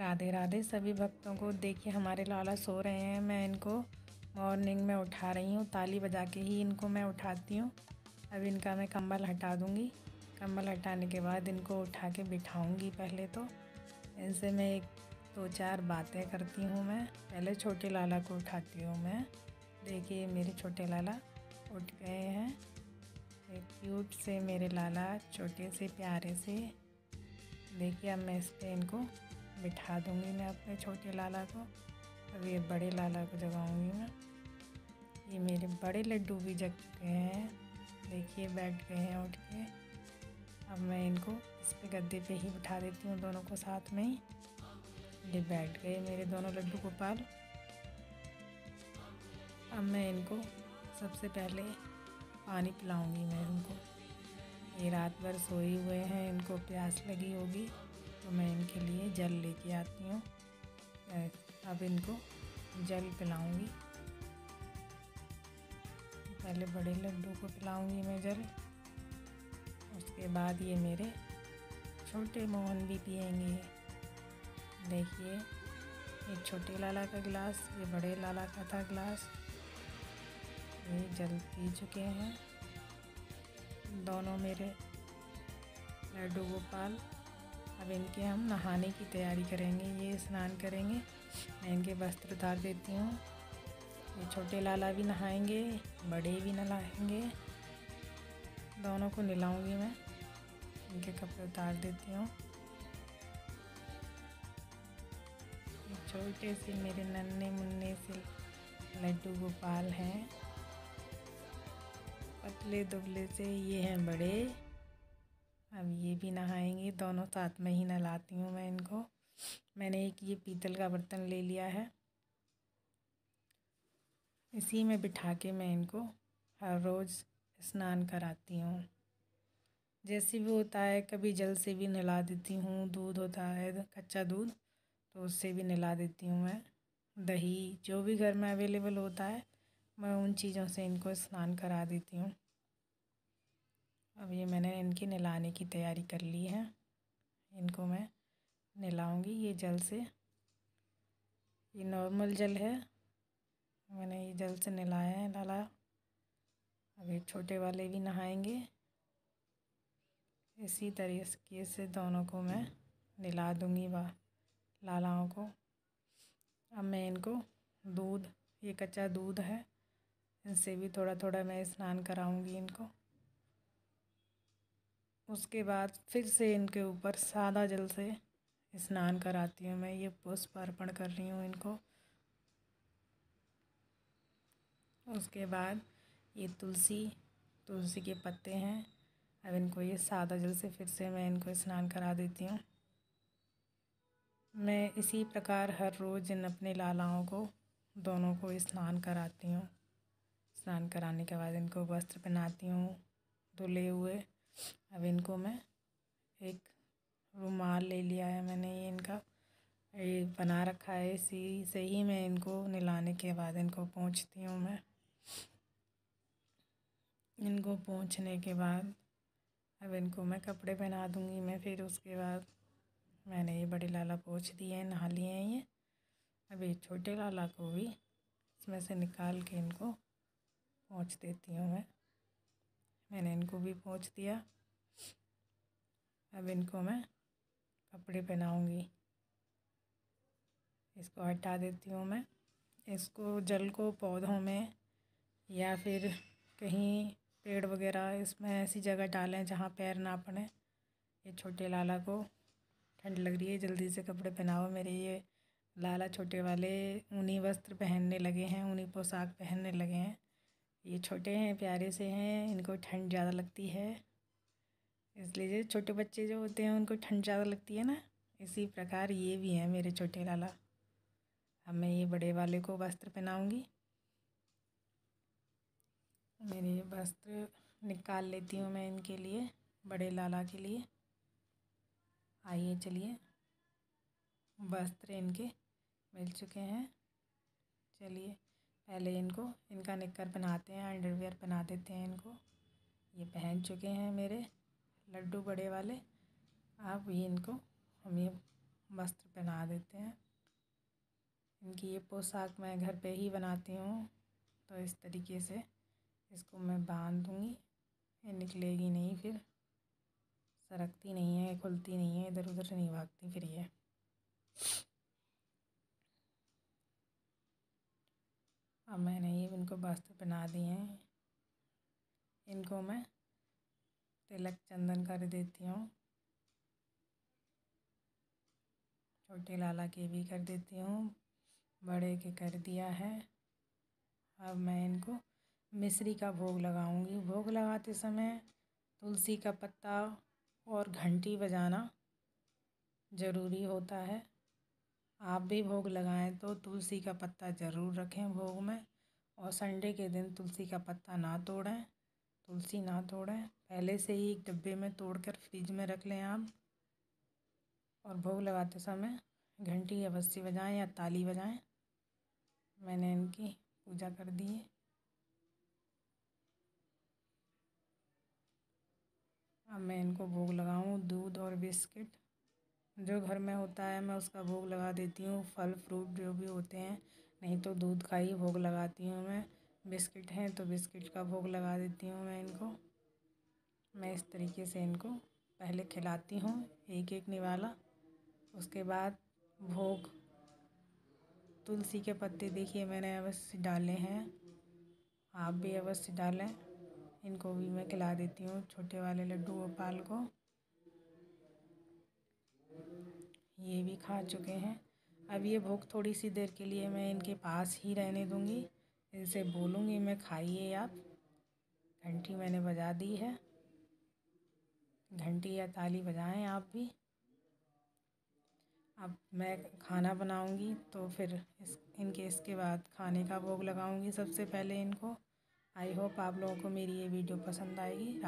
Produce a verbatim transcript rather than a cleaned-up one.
राधे राधे सभी भक्तों को। देखिए हमारे लाला सो रहे हैं, मैं इनको मॉर्निंग में उठा रही हूँ, ताली बजा के ही इनको मैं उठाती हूँ। अब इनका मैं कंबल हटा दूँगी, कंबल हटाने के बाद इनको उठा के बिठाऊँगी। पहले तो इनसे मैं एक दो चार बातें करती हूँ। मैं पहले छोटे लाला को उठाती हूँ। मैं देखिए मेरे छोटे लाला उठ गए हैं। एक क्यूट से मेरे लाला, छोटे से प्यारे से। देखिए अब मैं इस पर इनको बिठा दूँगी, मैं अपने छोटे लाला को। अब ये बड़े लाला को जगाऊँगी मैं। ये मेरे बड़े लड्डू भी जग चुके हैं, देखिए बैठ गए हैं उठ के। अब मैं इनको इस पे गद्दे पे ही बिठा देती हूँ, दोनों को साथ में ही। ये बैठ गए मेरे दोनों लड्डू गोपाल। अब मैं इनको सबसे पहले पानी पिलाऊंगी मैं इनको। ये रात भर सोए हुए हैं, इनको प्यास लगी होगी, तो मैं इनके लिए जल लेके आती हूँ। अब इनको जल पिलाऊंगी। पहले बड़े लड्डू को पिलाऊंगी मैं जल, उसके बाद ये मेरे छोटे मोहन भी पिएंगे। देखिए ये छोटे लाला का गिलास, ये बड़े लाला का था गिलास। ये जल पी चुके हैं दोनों मेरे लड्डू गोपाल। अब इनके हम नहाने की तैयारी करेंगे, ये स्नान करेंगे। मैं इनके वस्त्र उतार देती हूँ। ये छोटे लाला भी नहाएंगे, बड़े भी नहाएंगे, दोनों को नहलाऊंगी मैं। इनके कपड़े उतार देती हूँ। छोटे से मेरे नन्हे मुन्ने से लड्डू गोपाल हैं, पतले दुबले से ये हैं बड़े। अब ये भी नहाएंगे, दोनों साथ में ही नहलाती हूँ मैं इनको। मैंने एक ये पीतल का बर्तन ले लिया है, इसी में बिठा के मैं इनको हर रोज़ स्नान कराती हूँ। जैसे भी होता है, कभी जल से भी नहला देती हूँ, दूध होता है कच्चा दूध तो उससे भी नहला देती हूँ मैं। दही जो भी घर में अवेलेबल होता है, मैं उन चीज़ों से इनको स्नान करा देती हूँ। अब ये मैंने इनकी नहलाने की तैयारी कर ली है, इनको मैं नहलाऊँगी ये जल से। ये नॉर्मल जल है, मैंने ये जल से नहलाया है लाला। अब ये छोटे वाले भी नहाएंगे, इसी तरीके से दोनों को मैं नहला दूँगी वाह लालाओं को। अब मैं इनको दूध, ये कच्चा दूध है, इनसे भी थोड़ा थोड़ा मैं स्नान कराऊंगी इनको। उसके बाद फिर से इनके ऊपर सादा जल से स्नान कराती हूँ मैं। ये पुष्प अर्पण कर रही हूँ इनको। उसके बाद ये तुलसी, तुलसी के पत्ते हैं, अब इनको ये सादा जल से फिर से मैं इनको स्नान करा देती हूँ। मैं इसी प्रकार हर रोज़ इन अपने लालाओं को, दोनों को स्नान कराती हूँ। स्नान कराने के बाद इनको वस्त्र पहनाती हूँ धुले हुए। अब इनको मैं एक रुमाल ले लिया है मैंने, ये इनका ये बना रखा है, इसी से ही मैं इनको नहलाने के बाद इनको पोंछती हूँ मैं। इनको पोंछने के बाद अब इनको मैं कपड़े पहना दूँगी मैं। फिर उसके बाद मैंने ये बड़े लाला पोंछ दिए हैं, नहा लिए हैं ये। अब ये छोटे लाला को भी इसमें से निकाल के इनको पोंछ देती हूँ मैं। मैंने इनको भी पोंछ दिया। अब इनको मैं कपड़े पहनाऊँगी। इसको हटा देती हूँ मैं। इसको जल को पौधों में या फिर कहीं पेड़ वगैरह, इसमें ऐसी जगह डालें जहाँ पैर ना पड़े। ये छोटे लाला को ठंड लग रही है, जल्दी से कपड़े पहनाओ। मेरे ये लाला छोटे वाले ऊनी वस्त्र पहनने लगे हैं, ऊनी पोशाक पहनने लगे हैं। ये छोटे हैं, प्यारे से हैं, इनको ठंड ज़्यादा लगती है, इसलिए छोटे बच्चे जो होते हैं उनको ठंड ज़्यादा लगती है ना। इसी प्रकार ये भी हैं मेरे छोटे लाला। अब मैं ये बड़े वाले को वस्त्र पहनाऊँगी। मेरे ये वस्त्र निकाल लेती हूँ मैं इनके लिए, बड़े लाला के लिए। आइए चलिए, वस्त्र इनके मिल चुके हैं। चलिए पहले इनको इनका निक्कर पहनाते हैं, अंडरवियर पहना देते हैं इनको। ये पहन चुके हैं मेरे लड्डू बड़े वाले। अब ये इनको हम ये वस्त्र पहना देते हैं। इनकी ये पोशाक मैं घर पे ही बनाती हूँ, तो इस तरीके से इसको मैं बांध दूँगी, ये निकलेगी नहीं, फिर सरकती नहीं है, खुलती नहीं है, इधर उधर से नहीं भागती फिर ये। अब मैंने ये इनको वस्त्र पहना दिए हैं। इनको मैं तिलक चंदन कर देती हूँ, छोटे लाला के भी कर देती हूँ, बड़े के कर दिया है। अब मैं इनको मिश्री का भोग लगाऊंगी। भोग लगाते समय तुलसी का पत्ता और घंटी बजाना ज़रूरी होता है। आप भी भोग लगाएं तो तुलसी का पत्ता ज़रूर रखें भोग में, और संडे के दिन तुलसी का पत्ता ना तोड़ें, तुलसी ना तोड़ें, पहले से ही एक डिब्बे में तोड़कर फ्रिज में रख लें आप। और भोग लगाते समय घंटी अवश्य बजाएं या ताली बजाएं। मैंने इनकी पूजा कर दी है। अब मैं इनको भोग लगाऊं। दूध और बिस्किट जो घर में होता है मैं उसका भोग लगा देती हूँ। फल फ्रूट जो भी होते हैं, नहीं तो दूध का ही भोग लगाती हूँ मैं। बिस्किट हैं तो बिस्किट का भोग लगा देती हूँ मैं इनको। मैं इस तरीके से इनको पहले खिलाती हूँ एक एक निवाला, उसके बाद भोग। तुलसी के पत्ते देखिए मैंने अवश्य डाले हैं, आप भी अवश्य डालें। इनको भी मैं खिला देती हूँ छोटे वाले लड्डू गोपाल को। ये भी खा चुके हैं। अब ये भोग थोड़ी सी देर के लिए मैं इनके पास ही रहने दूँगी। इनसे बोलूँगी मैं, खाइए आप। घंटी मैंने बजा दी है, घंटी या ताली बजाएं आप भी। अब मैं खाना बनाऊंगी तो फिर इस इनके इसके बाद खाने का भोग लगाऊंगी सबसे पहले इनको। आई होप आप लोगों को मेरी ये वीडियो पसंद आएगी।